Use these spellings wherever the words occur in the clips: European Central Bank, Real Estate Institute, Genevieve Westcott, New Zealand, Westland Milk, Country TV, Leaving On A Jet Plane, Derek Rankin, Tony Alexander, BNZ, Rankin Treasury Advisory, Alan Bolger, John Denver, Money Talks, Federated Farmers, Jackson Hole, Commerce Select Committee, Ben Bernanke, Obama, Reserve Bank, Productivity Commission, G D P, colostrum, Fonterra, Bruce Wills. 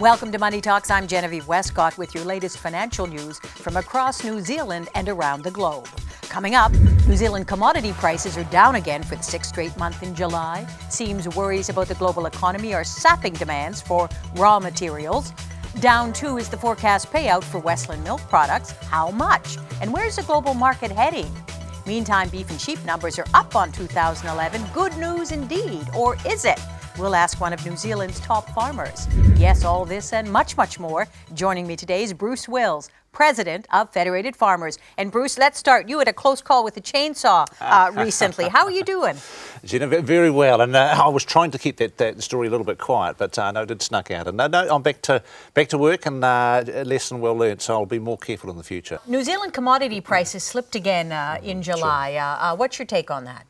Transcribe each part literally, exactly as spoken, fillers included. Welcome to Money Talks. I'm Genevieve Westcott with your latest financial news from across New Zealand and around the globe. Coming up, New Zealand commodity prices are down again for the sixth straight month in July. Seems worries about the global economy are sapping demands for raw materials. Down too is the forecast payout for Westland Milk products. How much? And where's the global market heading? Meantime, beef and sheep numbers are up on two thousand eleven. Good news indeed, or is it? We'll ask one of New Zealand's top farmers. Yes, all this and much, much more. Joining me today is Bruce Wills, president of Federated Farmers. And Bruce, let's start. You had a close call with a chainsaw uh, recently. How are you doing? Gina, very well. And uh, I was trying to keep that, that story a little bit quiet, but I uh, know it did snuck out. And no, no, I'm back to back to work, and uh, a lesson well learned. So I'll be more careful in the future. New Zealand commodity prices slipped again uh, in July. Sure. Uh, uh, what's your take on that?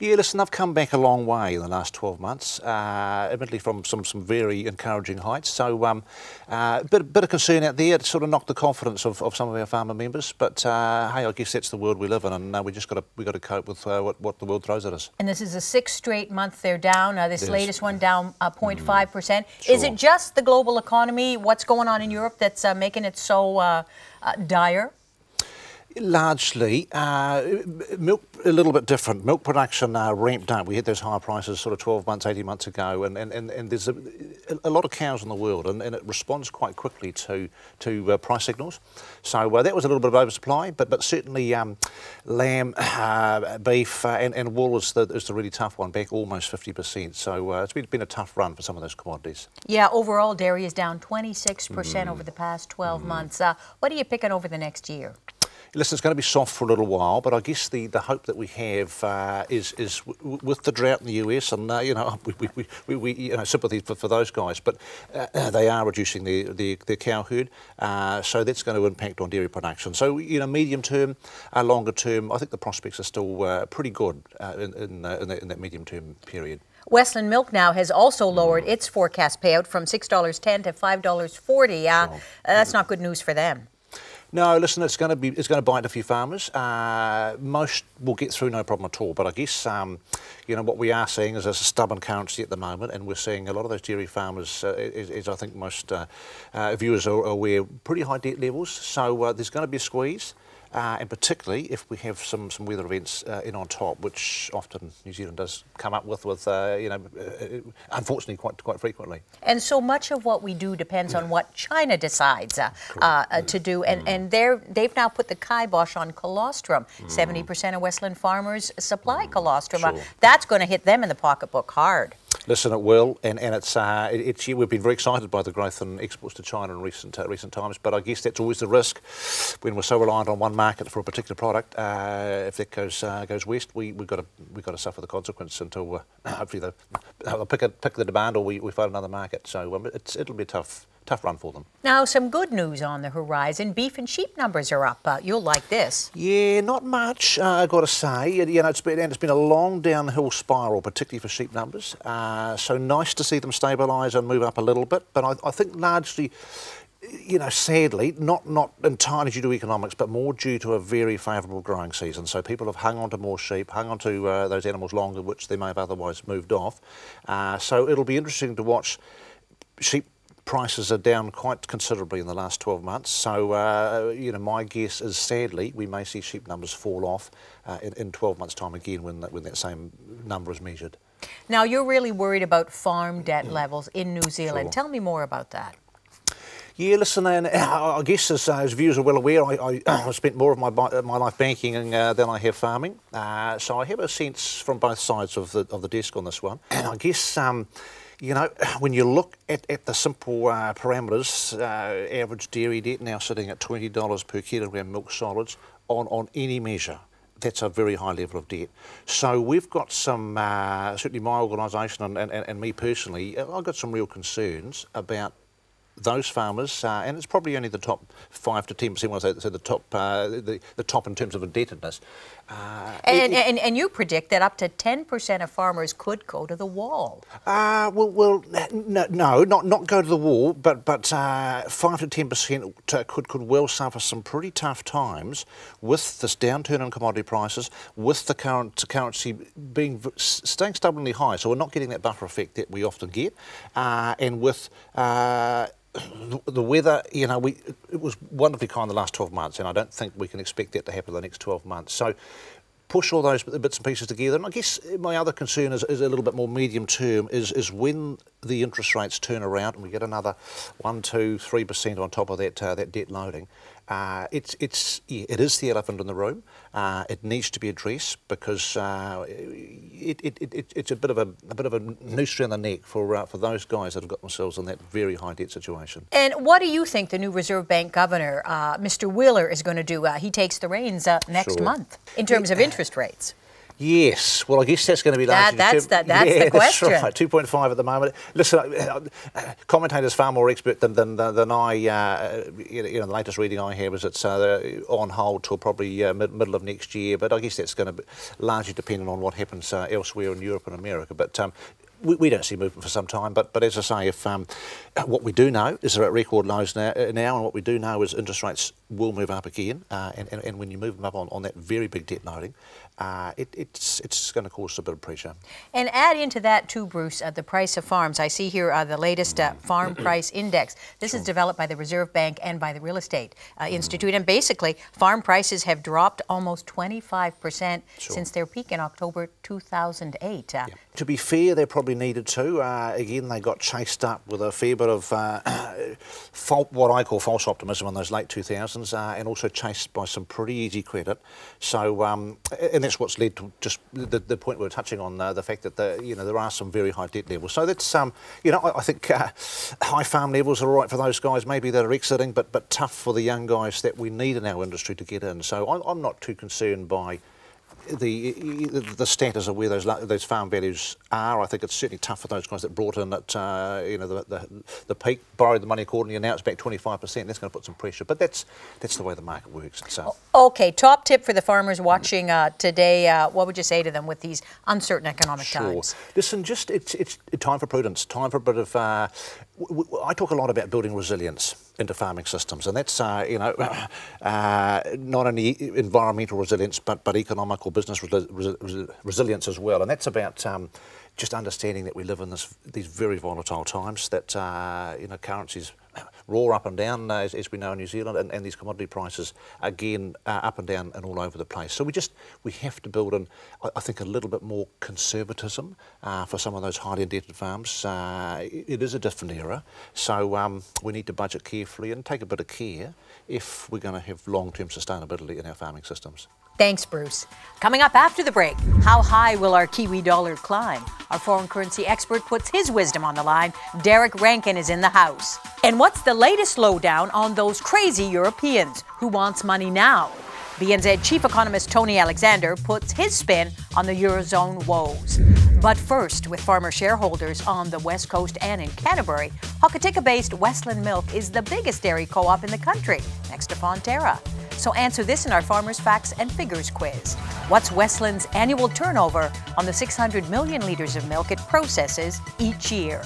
Yeah, listen, I've come back a long way in the last twelve months, uh, admittedly from some, some very encouraging heights. So um, uh, a bit, bit of concern out there. It sort of knocked the confidence of, of some of our farmer members. But, uh, hey, I guess that's the world we live in, and uh, we just got we got to cope with uh, what, what the world throws at us. And this is the sixth straight month they're down, uh, this yes. latest one down uh, zero point five percent. Mm, sure. Is it just the global economy, what's going on in Europe, that's uh, making it so uh, uh, dire? Largely. Uh, milk, a little bit different. Milk production uh, ramped up. We had those higher prices sort of twelve months, eighteen months ago, and, and, and, and there's a, a lot of cows in the world, and, and it responds quite quickly to to uh, price signals. So uh, that was a little bit of oversupply, but but certainly um, lamb, uh, beef, uh, and, and wool is the, is the really tough one, back almost fifty percent. So uh, it's been, been a tough run for some of those commodities. Yeah, overall dairy is down twenty-six percent mm. over the past twelve months. Uh, what are you picking over the next year? Listen, it's going to be soft for a little while, but I guess the, the hope that we have uh, is is w with the drought in the U S, and uh, you know, we, we, we, we you know, sympathy for, for those guys, but uh, they are reducing their, their, their cow herd, uh, so that's going to impact on dairy production. So you know, medium term, uh, longer term, I think the prospects are still uh, pretty good uh, in in, uh, in, that, in that medium term period. Westland Milk now has also lowered mm. its forecast payout from six dollars ten to five dollars forty. Uh, oh. That's not good news for them. No, listen, it's going to be it's going to bite a few farmers. Uh, most will get through no problem at all. But I guess um, you know, what we are seeing is a stubborn currency at the moment, and we're seeing a lot of those dairy farmers, uh, as, as I think most uh, uh, viewers are aware, pretty high debt levels. So uh, there's going to be a squeeze. Uh, and particularly if we have some, some weather events uh, in on top, which often New Zealand does come up with, with uh, you know, uh, unfortunately quite quite frequently. And so much of what we do depends on what China decides uh, uh, to do, and mm. and they're they've now put the kibosh on colostrum. Seventy mm. percent of Westland farmers supply mm. colostrum. Sure. Uh, that's going to hit them in the pocketbook hard. Listen, it will, and and it's uh, it, it's we've been very excited by the growth in exports to China in recent uh, recent times. But I guess that's always the risk when we're so reliant on one market for a particular product. Uh, if that goes uh, goes west, we we've got to we got to suffer the consequence until uh, hopefully they uh, pick a, pick the demand, or we, we find another market. So um, it's it'll be a tough tough run for them. Now, some good news on the horizon. Beef and sheep numbers are up. Uh, you'll like this. Yeah, not much, uh, I've got to say. You know, it's been, and it's been a long downhill spiral, particularly for sheep numbers. Uh, so nice to see them stabilise and move up a little bit. But I, I think largely, you know, sadly, not not entirely due to economics, but more due to a very favourable growing season. So people have hung on to more sheep, hung on to uh, those animals longer, which they may have otherwise moved off. Uh, so it'll be interesting to watch sheep. Prices are down quite considerably in the last twelve months, so uh, you know, my guess is sadly we may see sheep numbers fall off uh, in, in twelve months' time again when that, when that same number is measured. Now, you're really worried about farm debt levels in New Zealand. Sure. Tell me more about that. Yeah, listen, and I guess as, uh, as viewers are well aware, I, I, I've spent more of my my life banking uh, than I have farming, uh, so I have a sense from both sides of the of the desk on this one, and I guess. Um, You know, when you look at, at the simple uh, parameters, uh, average dairy debt now sitting at twenty dollars per kilogram milk solids on, on any measure, that's a very high level of debt. So we've got some, uh, certainly my organisation and, and, and me personally, I've got some real concerns about those farmers, uh, and it's probably only the top five to ten percent, so the top, uh, the, the top in terms of indebtedness, Uh, and, it, and, and you predict that up to ten percent of farmers could go to the wall. Uh, well, well no, no, not not go to the wall, but but uh, five to ten percent could, could well suffer some pretty tough times with this downturn in commodity prices, with the current currency being staying stubbornly high, so we're not getting that buffer effect that we often get, uh, and with... Uh, the weather, you know, we it was wonderfully kind the last twelve months, and I don't think we can expect that to happen in the next twelve months. So push all those bits and pieces together. And I guess my other concern is, is a little bit more medium term, is, is when the interest rates turn around and we get another one, two, three percent on top of that uh, that debt loading. Uh, it's it's yeah, it is the elephant in the room. Uh, it needs to be addressed because uh, it, it, it it's a bit of a, a bit of a noose around the neck for uh, for those guys that have got themselves in that very high debt situation. And what do you think the new Reserve Bank Governor, uh, Mister Wheeler, is going to do? Uh, he takes the reins uh, next sure. month in terms yeah. of interest rates. Yes, well, I guess that's going to be largely... That, that's the, that's yeah, the question. That's right, two point five at the moment. Listen, commentators far more expert than than, than I, uh, you know, the latest reading I have is it's uh, on hold till probably uh, mid, middle of next year, but I guess that's going to be largely dependent on what happens uh, elsewhere in Europe and America. But um, we, we don't see movement for some time, but, but as I say, if um, what we do know is they're at record lows now, now, and what we do know is interest rates will move up again, uh, and, and, and when you move them up on, on that very big debt loading, Uh, it, it's, it's going to cause a bit of pressure. And add into that too, Bruce, uh, the price of farms. I see here uh, the latest uh, farm price index. This sure. is developed by the Reserve Bank and by the Real Estate uh, Institute. Mm. And basically, farm prices have dropped almost twenty-five percent sure. since their peak in October two thousand eight. Uh, yeah. To be fair, they probably needed to. Uh, again, they got chased up with a fair bit of uh, fault, what I call false optimism in those late two thousands, uh, and also chased by some pretty easy credit. So, um, and that's what's led to just the, the point we were touching on, uh, the fact that the, you know, there are some very high debt levels. So that's, um, you know, I, I think uh, high farm levels are all right for those guys maybe that are exiting, but, but tough for the young guys that we need in our industry to get in. So I'm, I'm not too concerned by the the status of where those those farm values are. I think it's certainly tough for those guys that brought in at uh, you know the, the the peak, borrowed the money accordingly, and now it's back twenty-five percent. That's going to put some pressure, but that's that's the way the market works. So okay, top tip for the farmers watching uh, today. Uh, what would you say to them with these uncertain economic sure. times? Listen, just it's it's time for prudence. Time for a bit of. Uh, w w I talk a lot about building resilience into farming systems, and that's uh, you know uh, not only environmental resilience but but economic or business res res resilience as well, and that's about um, just understanding that we live in this these very volatile times. That uh, you know currencies roar up and down uh, as, as we know in New Zealand, and, and these commodity prices again uh, up and down and all over the place. So we just we have to build in, I, I think, a little bit more conservatism uh, for some of those highly indebted farms. Uh, it, it is a different era, so um, we need to budget carefully. And take a bit of care if we're going to have long-term sustainability in our farming systems. Thanks, Bruce. Coming up after the break, how high will our Kiwi dollar climb? Our foreign currency expert puts his wisdom on the line. Derek Rankin is in the house. And what's the latest lowdown on those crazy Europeans who wants money now? B N Z Chief Economist Tony Alexander puts his spin on the Eurozone woes. But first, with farmer shareholders on the West Coast and in Canterbury, Hokitika-based Westland Milk is the biggest dairy co-op in the country, next to Fonterra. So answer this in our Farmers Facts and Figures quiz. What's Westland's annual turnover on the six hundred million litres of milk it processes each year?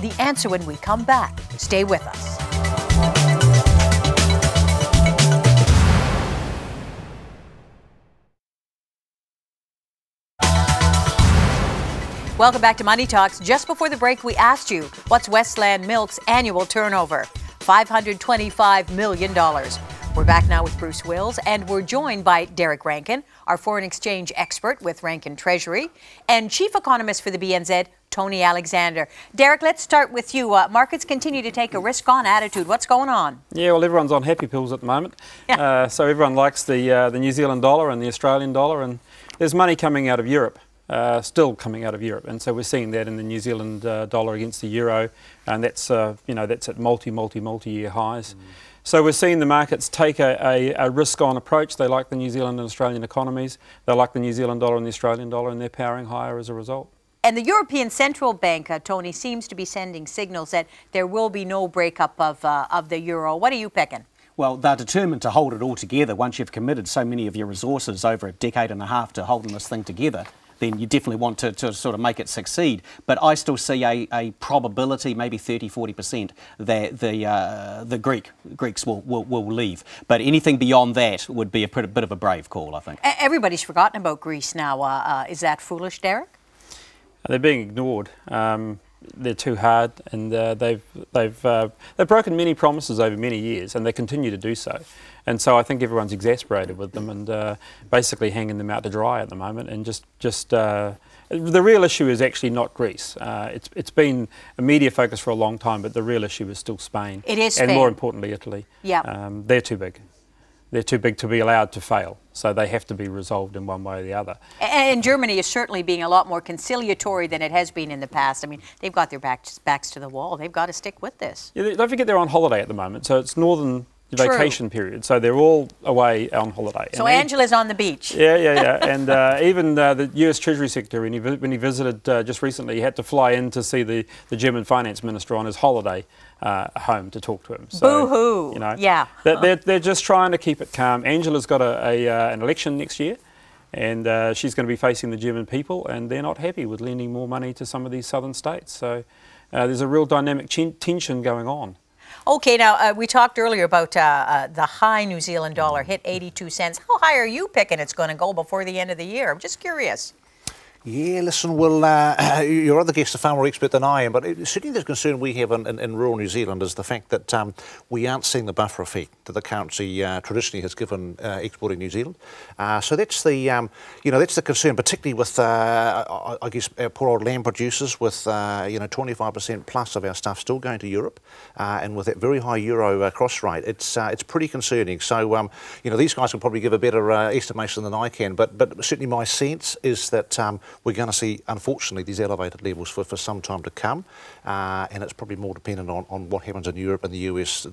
The answer when we come back. Stay with us. Welcome back to Money Talks. Just before the break, we asked you, what's Westland Milk's annual turnover? five hundred twenty-five million dollars. We're back now with Bruce Wills, and we're joined by Derek Rankin, our foreign exchange expert with Rankin Treasury, and chief economist for the B N Z, Tony Alexander. Derek, let's start with you. Uh, markets continue to take a risk-on attitude. What's going on? Yeah, well, everyone's on happy pills at the moment. Yeah. Uh, so everyone likes the, uh, the New Zealand dollar and the Australian dollar, and there's money coming out of Europe. Uh, still coming out of Europe, and so we're seeing that in the New Zealand uh, dollar against the euro, and that's uh, you know that's at multi multi multi year highs. Mm. So we're seeing the markets take a, a, a risk on approach. They like the New Zealand and Australian economies. They like the New Zealand dollar and the Australian dollar, and they're powering higher as a result. And the European Central Bank, uh, Tony, seems to be sending signals that there will be no breakup of uh, of the euro. What are you picking? Well, they're determined to hold it all together. Once you've committed so many of your resources over a decade and a half to holding this thing together, then you definitely want to, to sort of make it succeed. But I still see a, a probability, maybe thirty, forty percent, that the uh, the Greek Greeks will, will, will leave. But anything beyond that would be a pretty, bit of a brave call, I think. Everybody's forgotten about Greece now. Uh, uh, is that foolish, Derek? They're being ignored. Um, they're too hard, and uh, they've they've uh, they've broken many promises over many years, and they continue to do so. And so I think everyone's exasperated with them, and uh, basically hanging them out to dry at the moment. And just just uh, the real issue is actually not Greece. Uh, it's it's been a media focus for a long time, but the real issue is still Spain. It is, and Spain. More importantly, Italy. Yeah, um, they're too big. They're too big to be allowed to fail, so they have to be resolved in one way or the other. And Germany is certainly being a lot more conciliatory than it has been in the past. I mean, they've got their backs, backs to the wall. They've got to stick with this. Yeah, don't forget they're on holiday at the moment, so it's northern vacation period, so they're all away on holiday. So and Angela's on the beach. Yeah, yeah, yeah. And uh, even uh, the U S Treasury Secretary, when he, vi when he visited uh, just recently, he had to fly in to see the, the German finance minister on his holiday uh, home to talk to him. So, boo-hoo. You know, yeah. They're, they're, they're just trying to keep it calm. Angela's got a, a, uh, an election next year, and uh, she's going to be facing the German people, and they're not happy with lending more money to some of these southern states. So uh, there's a real dynamic tension going on. Okay, now, uh, we talked earlier about uh, uh, the high New Zealand dollar hit eighty-two cents. How high are you picking it's going to go before the end of the year? I'm just curious. Yeah, listen, well, uh, your other guests are far more expert than I am, but certainly the concern we have in, in, in rural New Zealand is the fact that um, we aren't seeing the buffer effect that the currency uh, traditionally has given uh, exporting New Zealand. Uh, so that's the, um, you know, that's the concern, particularly with, uh, I, I guess, our poor old land producers with, uh, you know, twenty-five percent plus of our stuff still going to Europe, uh, and with that very high euro uh, cross rate, it's uh, it's pretty concerning. So, um, you know, these guys can probably give a better uh, estimation than I can, but, but certainly my sense is that um, we're going to see, unfortunately, these elevated levels for, for some time to come, uh, and it's probably more dependent on, on what happens in Europe and the U S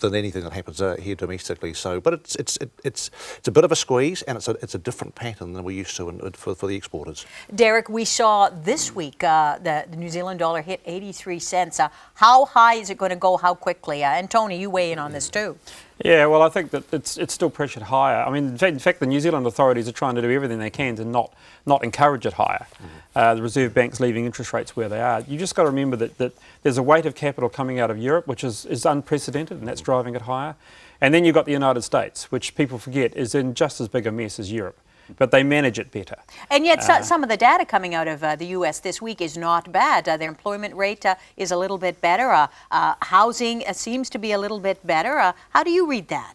than anything that happens uh, here domestically. So, but it's it's it, it's it's a bit of a squeeze, and it's a it's a different pattern than we're used to in, for for the exporters. Derek, we saw this week uh, the, the New Zealand dollar hit eighty-three cents. Uh, how high is it going to go? How quickly? Uh, and Tony, you weigh in on this too. Yeah, well, I think that it's it's still pressured higher. I mean, in fact, in fact, the New Zealand authorities are trying to do everything they can to not not encourage it higher. Mm. Uh, the Reserve Bank's leaving interest rates where they are. You just got to remember that, that there's a weight of capital coming out of Europe, which is, is unprecedented, and that's driving it higher. And then you've got the United States, which people forget is in just as big a mess as Europe, but they manage it better. And yet uh, some of the data coming out of uh, the U S this week is not bad. Uh, their employment rate uh, is a little bit better. Uh, uh, housing uh, seems to be a little bit better. Uh, how do you read that?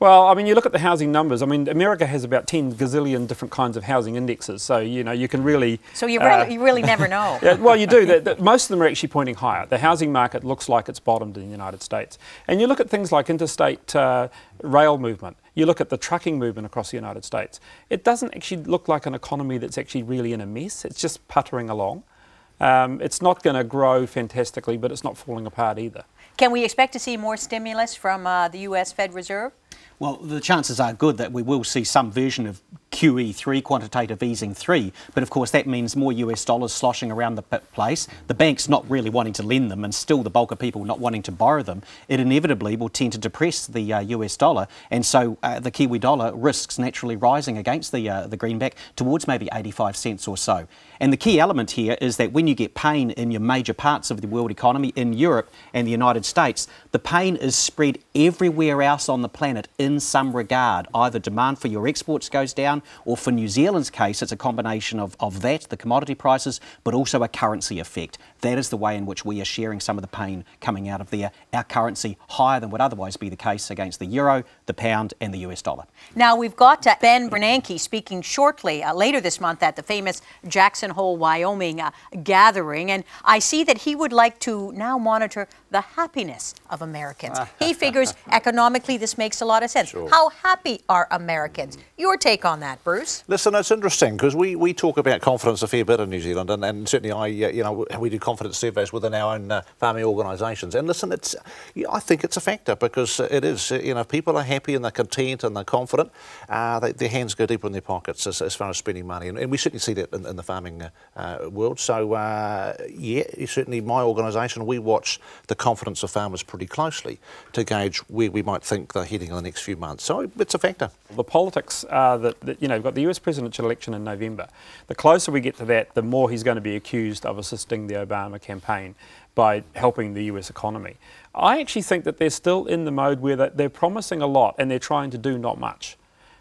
Well, I mean, you look at the housing numbers. I mean, America has about ten gazillion different kinds of housing indexes. So, you know, you can really... So you really, uh, you really never know. Yeah, well, you do. The, the, most of them are actually pointing higher. The housing market looks like it's bottomed in the United States. And you look at things like interstate uh, rail movement. You look at the trucking movement across the United States. It doesn't actually look like an economy that's actually really in a mess. It's just puttering along. Um, it's not going to grow fantastically, but it's not falling apart either. Can we expect to see more stimulus from uh, the U S Fed Reserve? Well, the chances are good that we will see some version of Q E three, quantitative easing three, but of course that means more U S dollars sloshing around the place, the banks not really wanting to lend them, and still the bulk of people not wanting to borrow them. It inevitably will tend to depress the uh, U S dollar, and so uh, the Kiwi dollar risks naturally rising against the, uh, the greenback towards maybe eighty-five cents or so. And the key element here is that when you get pain in your major parts of the world economy, in Europe and the United States, the pain is spread everywhere else on the planet in some regard. Either demand for your exports goes down, or for New Zealand's case, it's a combination of, of that, the commodity prices, but also a currency effect. That is the way in which we are sharing some of the pain coming out of there. Our currency higher than would otherwise be the case against the euro, the pound and the U S dollar. Now we've got uh, Ben Bernanke speaking shortly uh, later this month at the famous Jackson Hole, Wyoming uh, gathering, and I see that he would like to now monitor the happiness of Americans. He figures economically this makes a lot of sense. Sure. How happy are Americans? Your take on that? Bruce? Listen, it's interesting because we, we talk about confidence a fair bit in New Zealand, and, and certainly I, uh, you know, we do confidence surveys within our own uh, farming organisations. And listen, it's, you know, I think it's a factor because it is, you know, people are happy and they're content and they're confident. Uh, they, their hands go deeper in their pockets as, as far as spending money, and, and we certainly see that in, in the farming uh, world. So uh, yeah, certainly my organisation, we watch the confidence of farmers pretty closely to gauge where we might think they're heading in the next few months. So it's a factor. The politics are that, that you know, we've got the U S presidential election in November. The closer we get to that, the more he's going to be accused of assisting the Obama campaign by helping the U S economy. I actually think that they're still in the mode where they're promising a lot and they're trying to do not much.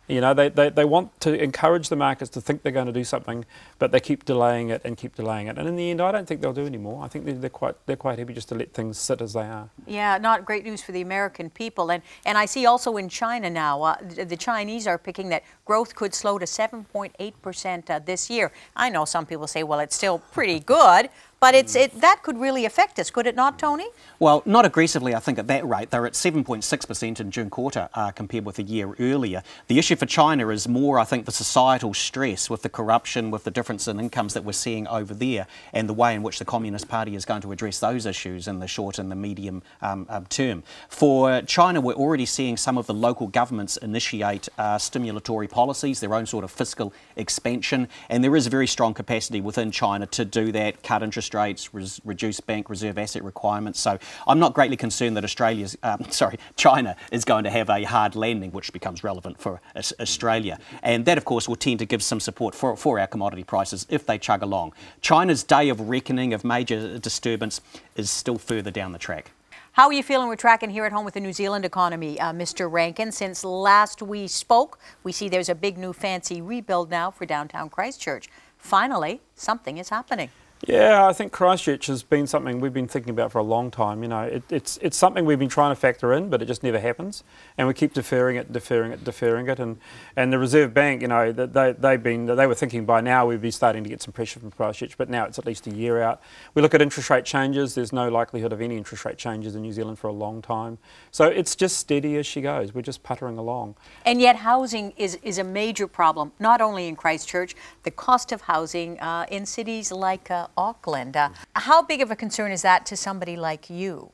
You know, they, they, they want to encourage the markets to think they're going to do something, but they keep delaying it and keep delaying it. And in the end, I don't think they'll do any more. I think they're, they're, quite, they're quite happy just to let things sit as they are. Yeah, not great news for the American people. And, and I see also in China now, uh, the Chinese are picking that growth could slow to seven point eight percent uh, this year. I know some people say, well, it's still pretty good. But it's, it, that could really affect us, could it not, Tony? Well, not aggressively, I think, at that rate. They're at seven point six percent in June quarter uh, compared with a year earlier. The issue for China is more, I think, the societal stress with the corruption, with the difference in incomes that we're seeing over there, and the way in which the Communist Party is going to address those issues in the short and the medium um, term. For China, we're already seeing some of the local governments initiate uh, stimulatory policies, their own sort of fiscal expansion, and there is very strong capacity within China to do that, cut interest rates, res reduce bank reserve asset requirements. So I'm not greatly concerned that Australia's, um, sorry, China is going to have a hard landing, which becomes relevant for as Australia. And that, of course, will tend to give some support for, for our commodity prices if they chug along. China's day of reckoning of major disturbance is still further down the track. How are you feeling we're tracking here at home with the New Zealand economy, uh, Mister Rankin? Since last we spoke, we see there's a big new fancy rebuild now for downtown Christchurch. Finally, something is happening. Yeah, I think Christchurch has been something we've been thinking about for a long time. You know, it, it's it's something we've been trying to factor in, but it just never happens, and we keep deferring it, deferring it, deferring it. And and the Reserve Bank, you know, they they've been they were thinking by now we'd be starting to get some pressure from Christchurch, but now it's at least a year out. We look at interest rate changes. There's no likelihood of any interest rate changes in New Zealand for a long time. So it's just steady as she goes. We're just puttering along. And yet, housing is is a major problem, not only in Christchurch. The cost of housing uh, in cities like uh, Auckland. Uh, how big of a concern is that to somebody like you?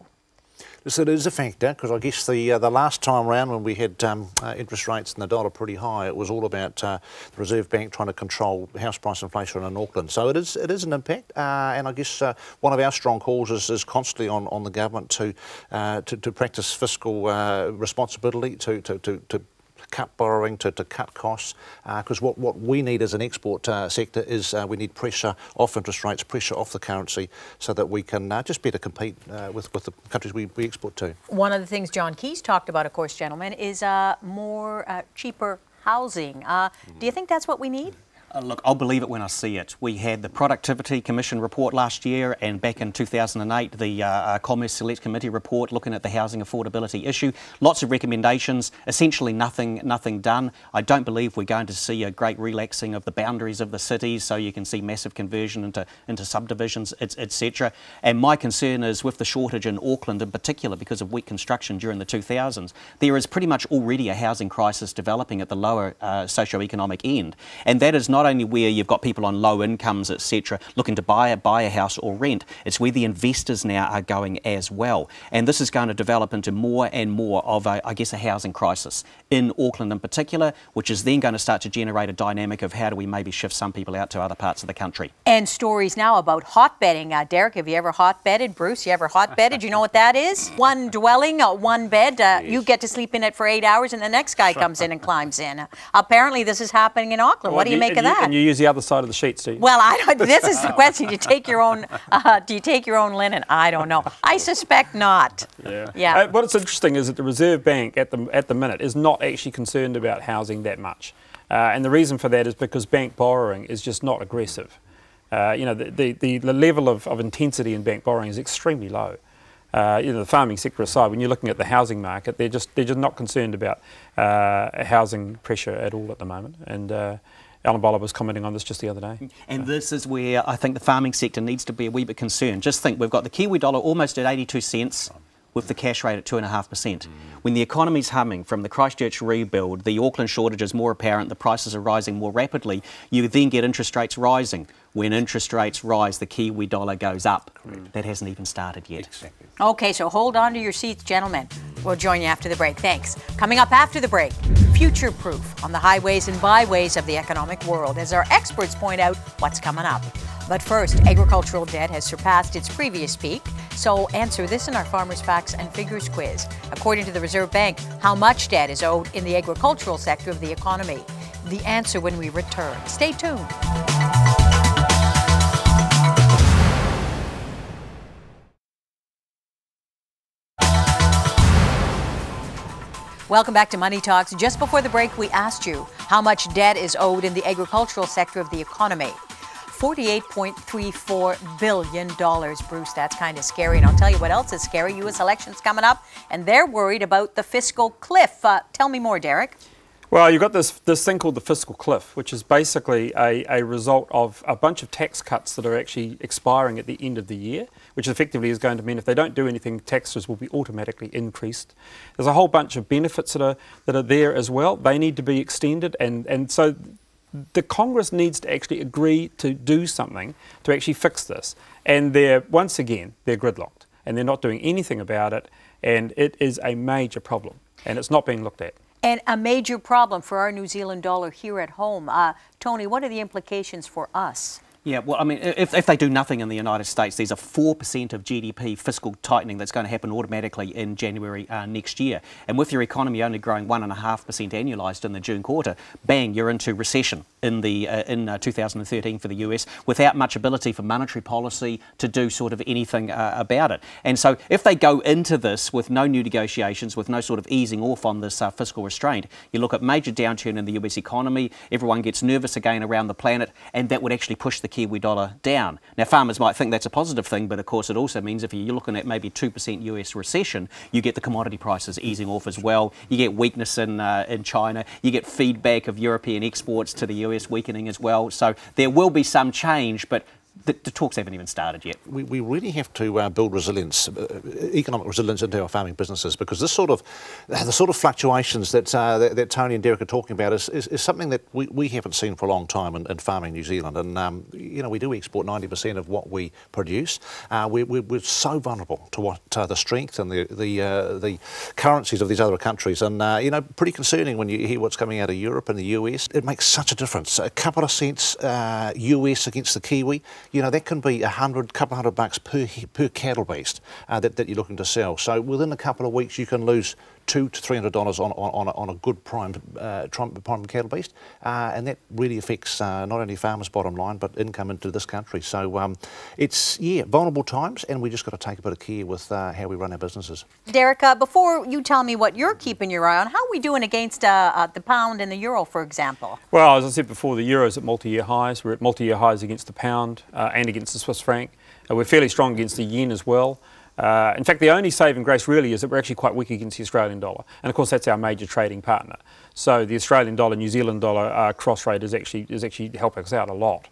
So it is a factor, because I guess the uh, the last time round when we had um, uh, interest rates and the dollar pretty high, it was all about uh, the Reserve Bank trying to control house price inflation in Auckland. So it is it is an impact, uh, and I guess uh, one of our strong calls is, is constantly on, on the government to, uh, to to practice fiscal uh, responsibility, to to to, to cut borrowing, to, to cut costs, because uh, what, what we need as an export uh, sector is uh, we need pressure off interest rates, pressure off the currency, so that we can uh, just better compete uh, with, with the countries we, we export to. One of the things John Key's talked about, of course, gentlemen, is uh, more uh, cheaper housing. Uh, mm. Do you think that's what we need? Uh, look, I'll believe it when I see it. We had the Productivity Commission report last year, and back in two thousand eight, the uh, uh, Commerce Select Committee report looking at the housing affordability issue. Lots of recommendations, essentially nothing nothing done. I don't believe we're going to see a great relaxing of the boundaries of the cities, so you can see massive conversion into, into subdivisions, et cetera. And my concern is with the shortage in Auckland in particular, because of weak construction during the two thousands, there is pretty much already a housing crisis developing at the lower uh, socioeconomic end, and that is not Not only where you've got people on low incomes, et cetera, looking to buy a buy a house or rent, it's where the investors now are going as well. And this is going to develop into more and more of, a, I guess, a housing crisis in Auckland in particular, which is then going to start to generate a dynamic of how do we maybe shift some people out to other parts of the country. And stories now about hotbedding. Uh, Derek, have you ever hotbedded? Bruce, you ever hotbedded? You know what that is? One dwelling, uh, one bed. Uh, yes. You get to sleep in it for eight hours, and the next guy comes in and climbs in. Apparently, this is happening in Auckland. Well, what do you, you make of that? That. And you use the other side of the sheets, do you? Well, I don't, this is the question. Do you take your own? Uh, do you take your own linen? I don't know. I suspect not. Yeah. Yeah. Uh, what's interesting is that the Reserve Bank at the at the minute is not actually concerned about housing that much, uh, and the reason for that is because bank borrowing is just not aggressive. Uh, you know, the the, the, the level of, of intensity in bank borrowing is extremely low. Uh, you know, the farming sector aside, when you're looking at the housing market, they're just they're just not concerned about uh, housing pressure at all at the moment, and. Uh, Alan Bolger was commenting on this just the other day. And so. This is where I think the farming sector needs to be a wee bit concerned. Just think, we've got the Kiwi dollar almost at eighty-two cents with the cash rate at two point five percent. When the economy's humming from the Christchurch rebuild, the Auckland shortage is more apparent, the prices are rising more rapidly, you then get interest rates rising. When interest rates rise, the Kiwi dollar goes up. Correct. That hasn't even started yet. Exactly. Okay, so hold on to your seats, gentlemen. We'll join you after the break. Thanks. Coming up after the break, future-proof on the highways and byways of the economic world, as our experts point out what's coming up. But first, agricultural debt has surpassed its previous peak. So answer this in our Farmers Facts and Figures quiz. According to the Reserve Bank, how much debt is owed in the agricultural sector of the economy? The answer when we return. Stay tuned. Welcome back to Money Talks. Just before the break, we asked you how much debt is owed in the agricultural sector of the economy. forty-eight point three four billion dollars, Bruce. That's kind of scary. And I'll tell you what else is scary. U S elections coming up, and they're worried about the fiscal cliff. Uh, tell me more, Derek. Well, you've got this, this thing called the fiscal cliff, which is basically a, a result of a bunch of tax cuts that are actually expiring at the end of the year, which effectively is going to mean if they don't do anything, taxes will be automatically increased. There's a whole bunch of benefits that are, that are there as well. They need to be extended, and, and so the Congress needs to actually agree to do something to actually fix this. And they're, once again, they're gridlocked, and they're not doing anything about it, and it is a major problem, and it's not being looked at. And a major problem for our New Zealand dollar here at home. Uh, Tony, what are the implications for us? Yeah, well, I mean, if, if they do nothing in the United States, there's a four percent of G D P fiscal tightening that's going to happen automatically in January uh, next year. And with your economy only growing one point five percent annualised in the June quarter, bang, you're into recession in the uh, in uh, two thousand thirteen for the U S without much ability for monetary policy to do sort of anything uh, about it. And so if they go into this with no new negotiations, with no sort of easing off on this uh, fiscal restraint, you look at major downturn in the U S economy, everyone gets nervous again around the planet, and that would actually push the Kiwi dollar down. Now, farmers might think that's a positive thing, but of course it also means if you're looking at maybe two percent U S recession, you get the commodity prices easing off as well. You get weakness in, uh, in China. You get feedback of European exports to the U S weakening as well. So there will be some change, but The, the talks haven't even started yet. We, we really have to uh, build resilience, uh, economic resilience into our farming businesses, because this sort of, uh, the sort of fluctuations that, uh, that, that Tony and Derek are talking about is, is, is something that we, we haven't seen for a long time in, in farming New Zealand. And, um, you know, we do export ninety percent of what we produce. Uh, we, we, we're so vulnerable to what uh, the strength and the, the, uh, the currencies of these other countries. And, uh, you know, pretty concerning when you hear what's coming out of Europe and the U S. It makes such a difference. A couple of cents uh, U S against the Kiwi, you know, that can be a hundred, couple hundred bucks per per cattle beast uh, that, that you're looking to sell. So within a couple of weeks, you can lose two to three hundred dollars on on on a good prime uh, prime cattle beast, uh, and that really affects uh, not only farmers' bottom line but income into this country. So um, it's yeah, vulnerable times, and we just got to take a bit of care with uh, how we run our businesses. Derek, uh, before you tell me what you're keeping your eye on, how are we doing against uh, uh, the pound and the euro, for example? Well, as I said before, the euro is at multi-year highs. We're at multi-year highs against the pound uh, and against the Swiss franc. Uh, we're fairly strong against the yen as well. Uh, in fact, the only saving grace really is that we're actually quite weak against the Australian dollar. And of course, that's our major trading partner. So the Australian dollar, New Zealand dollar uh, cross rate is actually, is actually helping us out a lot.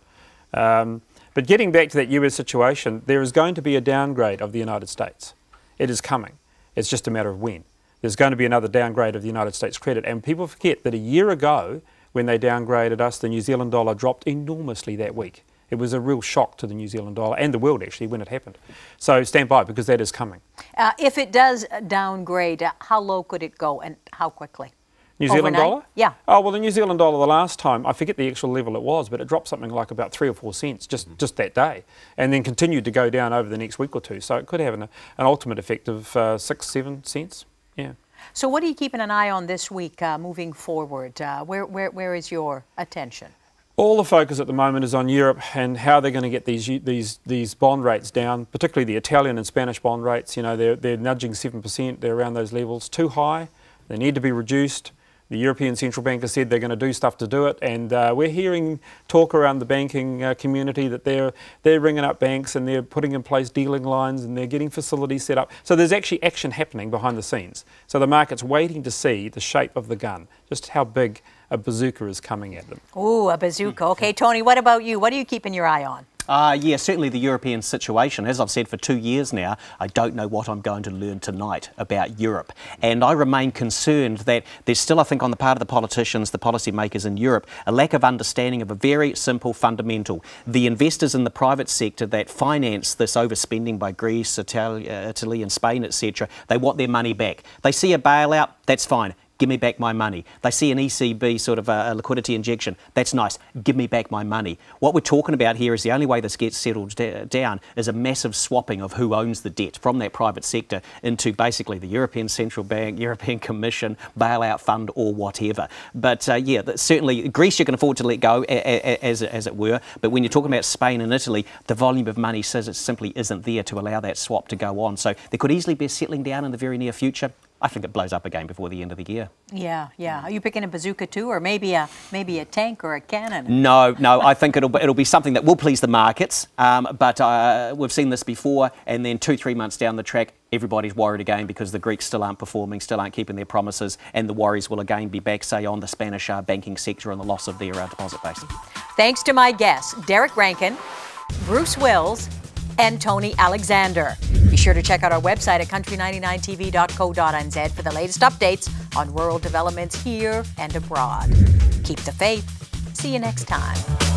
Um, but getting back to that U S situation, there is going to be a downgrade of the United States. It is coming. It's just a matter of when. There's going to be another downgrade of the United States credit. And people forget that a year ago, when they downgraded us, the New Zealand dollar dropped enormously that week. It was a real shock to the New Zealand dollar and the world, actually, when it happened. So stand by, because that is coming. Uh, if it does downgrade, uh, how low could it go and how quickly? New Zealand Overnight? dollar? Yeah. Oh, well, the New Zealand dollar the last time, I forget the actual level it was, but it dropped something like about three or four cents just, mm. just that day, and then continued to go down over the next week or two. So it could have an, an ultimate effect of uh, six, seven cents. Yeah. So what are you keeping an eye on this week uh, moving forward? Uh, where, where, where is your attention? All the focus at the moment is on Europe and how they're going to get these these these bond rates down, particularly the Italian and Spanish bond rates. You know, they're, they're nudging seven percent. They're around those levels. Too high. They need to be reduced. The European Central Bank has said they're going to do stuff to do it, and uh, we're hearing talk around the banking uh, community that they're they're ringing up banks and they're putting in place dealing lines and they're getting facilities set up. So there's actually action happening behind the scenes. So the market's waiting to see the shape of the gun, just how big a bazooka is coming at them. Ooh, a bazooka. Okay, Tony, what about you? What are you keeping your eye on? Uh, yeah, certainly the European situation. As I've said for two years now, I don't know what I'm going to learn tonight about Europe. And I remain concerned that there's still, I think, on the part of the politicians, the policymakers in Europe, a lack of understanding of a very simple fundamental. The investors in the private sector that finance this overspending by Greece, Italy, Italy and Spain, et cetera, they want their money back. They see a bailout, that's fine. give me back my money. They see an E C B sort of a liquidity injection. That's nice. Give me back my money. What we're talking about here is the only way this gets settled down is a massive swapping of who owns the debt from that private sector into basically the European Central Bank, European Commission, bailout fund or whatever. But uh, yeah, certainly Greece you can afford to let go as, as it were, but when you're talking about Spain and Italy, the volume of money says it simply isn't there to allow that swap to go on. So there could easily be a settling down in the very near future. I think it blows up again before the end of the year. Yeah, yeah. Are you picking a bazooka too, or maybe a maybe a tank or a cannon? No, no. I think it'll it'll be something that will please the markets. Um, but uh, we've seen this before, and then two, three months down the track, everybody's worried again because the Greeks still aren't performing, still aren't keeping their promises, and the worries will again be back, say, on the Spanish uh, banking sector and the loss of their uh, deposit base. Thanks to my guests, Derek Rankin, Bruce Wills, and Tony Alexander. Be sure to check out our website at country ninety-nine t v dot co dot n z for the latest updates on rural developments here and abroad. Keep the faith. See you next time.